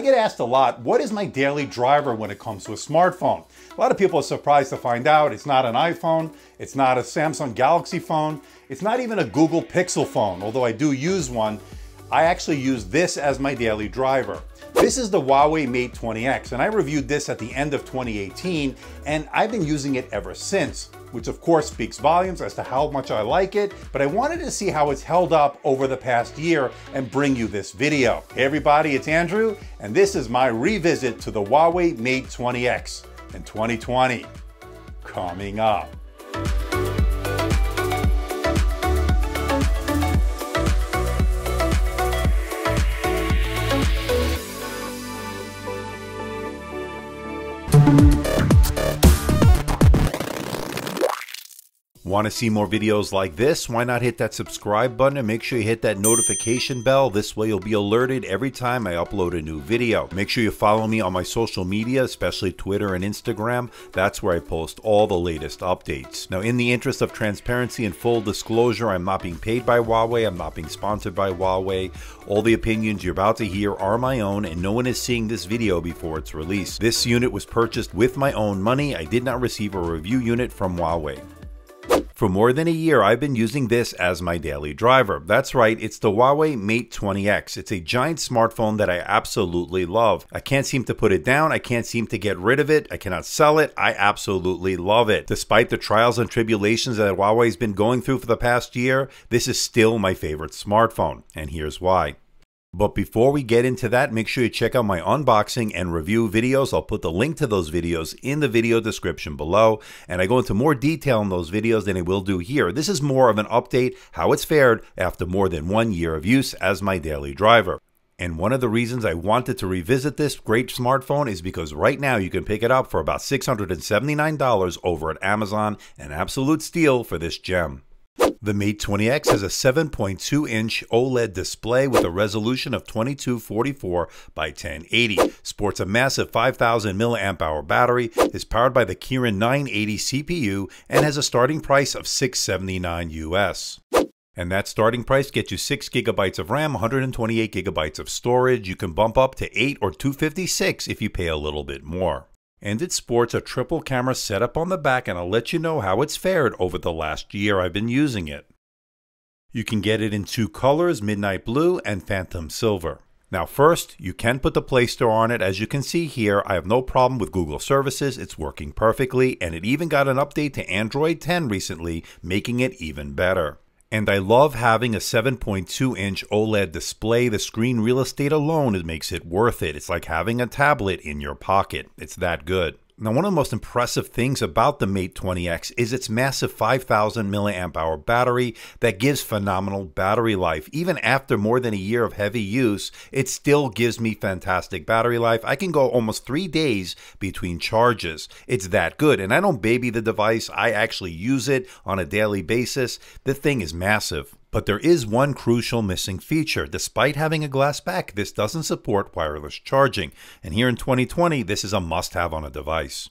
I get asked a lot, what is my daily driver when it comes to a smartphone? A lot of people are surprised to find out it's not an iPhone, it's not a Samsung Galaxy phone, it's not even a Google Pixel phone, although I do use one. I actually use this as my daily driver. This is the Huawei Mate 20X, and I reviewed this at the end of 2018, and I've been using it ever since, which of course speaks volumes as to how much I like it, but I wanted to see how it's held up over the past year and bring you this video. Hey everybody, it's Andrew, and this is my revisit to the Huawei Mate 20X in 2020, coming up. Want to see more videos like this? Why not hit that subscribe button and make sure you hit that notification bell. This way you'll be alerted every time I upload a new video. Make sure you follow me on my social media, especially Twitter and Instagram. That's where I post all the latest updates. Now, in the interest of transparency and full disclosure, I'm not being paid by Huawei. I'm not being sponsored by Huawei. All the opinions you're about to hear are my own, and no one is seeing this video before it's released. This unit was purchased with my own money. I did not receive a review unit from Huawei. For more than a year, I've been using this as my daily driver. That's right, it's the Huawei Mate 20X. It's a giant smartphone that I absolutely love. I can't seem to put it down. I can't seem to get rid of it. I cannot sell it. I absolutely love it. Despite the trials and tribulations that Huawei's been going through for the past year, this is still my favorite smartphone, and here's why. But before we get into that, make sure you check out my unboxing and review videos. I'll put the link to those videos in the video description below, and I go into more detail in those videos than I will do here. This is more of an update how it's fared after more than 1 year of use as my daily driver. And one of the reasons I wanted to revisit this great smartphone is because right now you can pick it up for about $679 over at Amazon, an absolute steal for this gem. The Mate 20X has a 7.2-inch OLED display with a resolution of 2244 by 1080, sports a massive 5,000 mAh battery, is powered by the Kirin 980 CPU, and has a starting price of $679 US. And that starting price gets you 6 GB of RAM, 128 GB of storage. You can bump up to 8 or 256 if you pay a little bit more. And it sports a triple camera setup on the back, and I'll let you know how it's fared over the last year I've been using it. You can get it in two colors, midnight blue and phantom silver. Now first, you can put the Play Store on it. As you can see here, I have no problem with Google services. It's working perfectly, and it even got an update to Android 10 recently, making it even better. And I love having a 7.2-inch OLED display. The screen real estate alone, it makes it worth it. It's like having a tablet in your pocket. It's that good. Now, one of the most impressive things about the Mate 20X is its massive 5,000 mAh battery that gives phenomenal battery life. Even after more than a year of heavy use, it still gives me fantastic battery life. I can go almost 3 days between charges. It's that good, and I don't baby the device. I actually use it on a daily basis. The thing is massive. But there is one crucial missing feature. Despite having a glass back, this doesn't support wireless charging. And here in 2020, this is a must-have on a device.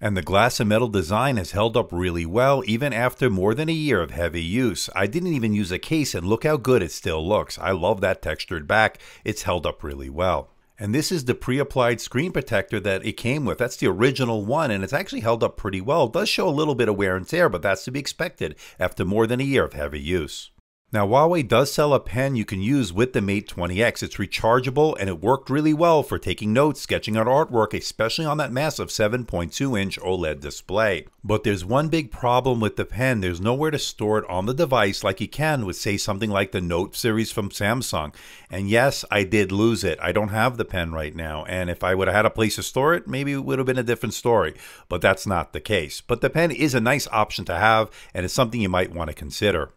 And the glass and metal design has held up really well, even after more than a year of heavy use. I didn't even use a case, and look how good it still looks. I love that textured back. It's held up really well. And this is the pre-applied screen protector that it came with. That's the original one, and it's actually held up pretty well. It does show a little bit of wear and tear, but that's to be expected after more than a year of heavy use. Now, Huawei does sell a pen you can use with the Mate 20X. It's rechargeable, and it worked really well for taking notes, sketching out artwork, especially on that massive 7.2-inch OLED display. But there's one big problem with the pen. There's nowhere to store it on the device like you can with, say, something like the Note series from Samsung. And yes, I did lose it. I don't have the pen right now. And if I would have had a place to store it, maybe it would have been a different story. But that's not the case. But the pen is a nice option to have, and it's something you might want to consider.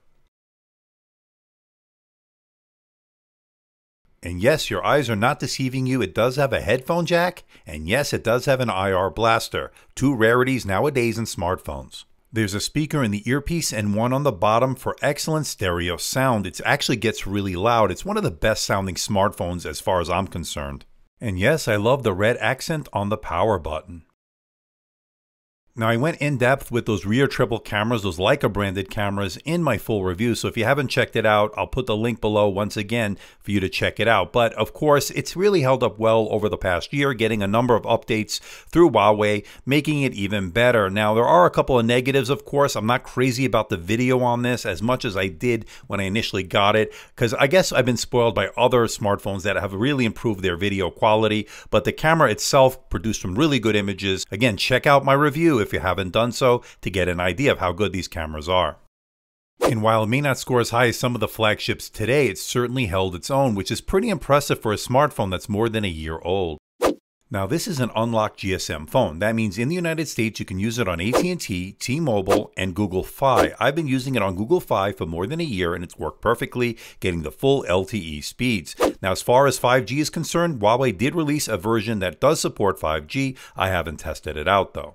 And yes, your eyes are not deceiving you. It does have a headphone jack, and yes, it does have an IR blaster. Two rarities nowadays in smartphones. There's a speaker in the earpiece and one on the bottom for excellent stereo sound. It actually gets really loud. It's one of the best sounding smartphones as far as I'm concerned. And yes, I love the red accent on the power button. Now, I went in depth with those rear triple cameras, those Leica branded cameras, in my full review. So if you haven't checked it out, I'll put the link below once again for you to check it out. But of course, it's really held up well over the past year, getting a number of updates through Huawei, making it even better. Now, there are a couple of negatives, of course. I'm not crazy about the video on this as much as I did when I initially got it, because I guess I've been spoiled by other smartphones that have really improved their video quality. But the camera itself produced some really good images. Again, check out my review if you haven't done so to get an idea of how good these cameras are. And while it may not score as high as some of the flagships today, it certainly held its own, which is pretty impressive for a smartphone that's more than a year old. Now, this is an unlocked GSM phone. That means in the United States, you can use it on AT&T, T-Mobile, and Google Fi. I've been using it on Google Fi for more than a year, and it's worked perfectly, getting the full LTE speeds. Now, as far as 5G is concerned, Huawei did release a version that does support 5G. I haven't tested it out, though.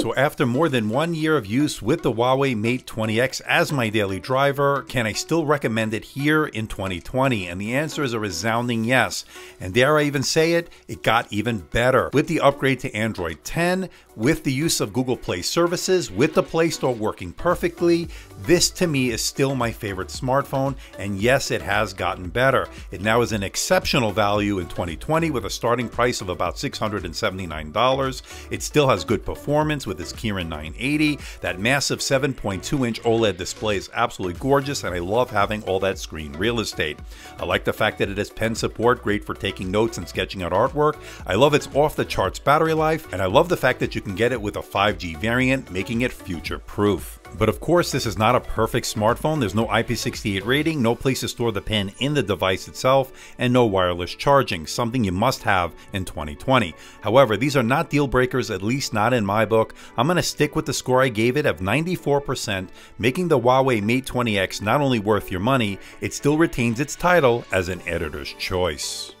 So after more than 1 year of use with the Huawei Mate 20X as my daily driver, can I still recommend it here in 2020? And the answer is a resounding yes. And dare I even say it, it got even better. With the upgrade to Android 10, with the use of Google Play services, with the Play Store working perfectly, this to me is still my favorite smartphone. And yes, it has gotten better. It now is an exceptional value in 2020 with a starting price of about $679. It still has good performance with its Kirin 980. That massive 7.2-inch OLED display is absolutely gorgeous, and I love having all that screen real estate. I like the fact that it has pen support, great for taking notes and sketching out artwork. I love its off-the-charts battery life, and I love the fact that you can get it with a 5G variant, making it future-proof. But of course, this is not a perfect smartphone. There's no IP68 rating, no place to store the pen in the device itself, and no wireless charging, something you must have in 2020. However, these are not deal breakers, at least not in my book. I'm going to stick with the score I gave it of 94%, making the Huawei Mate 20X not only worth your money, it still retains its title as an editor's choice.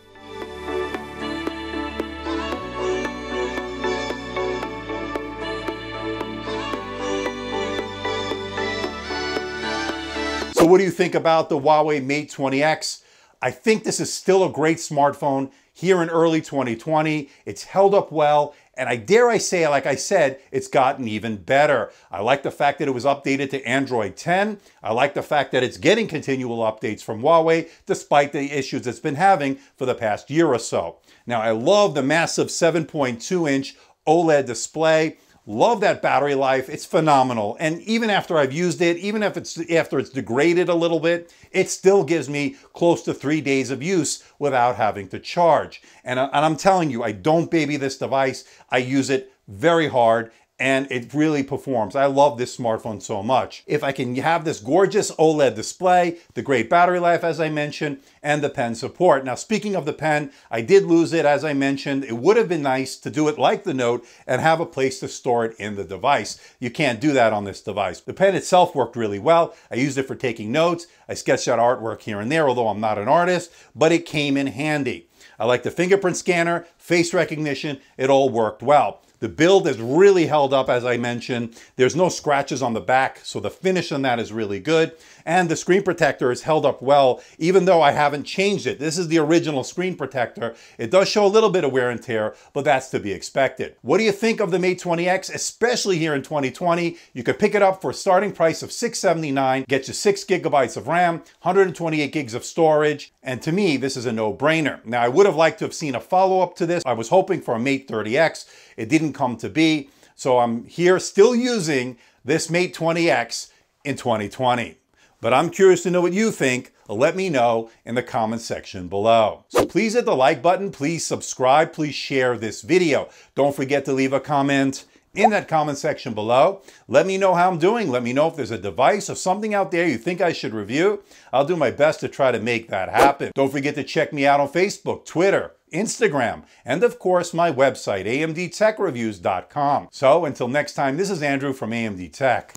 So what do you think about the Huawei Mate 20X? I think this is still a great smartphone here in early 2020. It's held up well, and I dare I say, like I said, it's gotten even better. I like the fact that it was updated to Android 10. I like the fact that it's getting continual updates from Huawei, despite the issues it's been having for the past year or so. Now, I love the massive 7.2-inch OLED display. Love that battery life. It's phenomenal. And even after I've used it, even if it's after it's degraded a little bit, it still gives me close to 3 days of use without having to charge. And I'm telling you, I don't baby this device. I use it very hard, and it really performs. I love this smartphone so much. If I can have this gorgeous OLED display, the great battery life, as I mentioned, and the pen support. Now, speaking of the pen, I did lose it, as I mentioned. It would have been nice to do it like the Note and have a place to store it in the device. You can't do that on this device. The pen itself worked really well. I used it for taking notes. I sketched out artwork here and there, although I'm not an artist, but it came in handy. I like the fingerprint scanner, face recognition, it all worked well. The build is really held up, as I mentioned. There's no scratches on the back, so the finish on that is really good. And the screen protector is held up well, even though I haven't changed it. This is the original screen protector. It does show a little bit of wear and tear, but that's to be expected. What do you think of the Mate 20X, especially here in 2020? You could pick it up for a starting price of $679, get you 6 GB of RAM, 128 gigs of storage, and to me, this is a no-brainer. Now, I would have liked to have seen a follow-up to this. I was hoping for a Mate 30X. It didn't come to be, so I'm here still using this Mate 20X in 2020. But I'm curious to know what you think. Let me know in the comment section below. So please hit the like button, please subscribe, please share this video. Don't forget to leave a comment in that comment section below. Let me know how I'm doing. Let me know if there's a device or something out there you think I should review. I'll do my best to try to make that happen. Don't forget to check me out on Facebook, Twitter, Instagram, and of course my website, amdtechreviews.com. So until next time, this is Andrew from AMD Tech.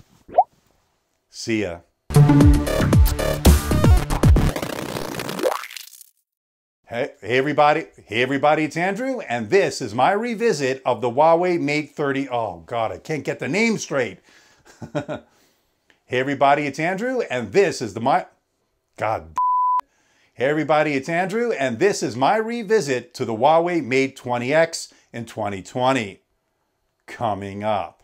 See ya. Hey everybody, it's Andrew, and this is my revisit of the Huawei Mate 20X. Oh God, I can't get the name straight. Hey everybody, it's Andrew, and this is my revisit to the Huawei Mate 20X in 2020. Coming up.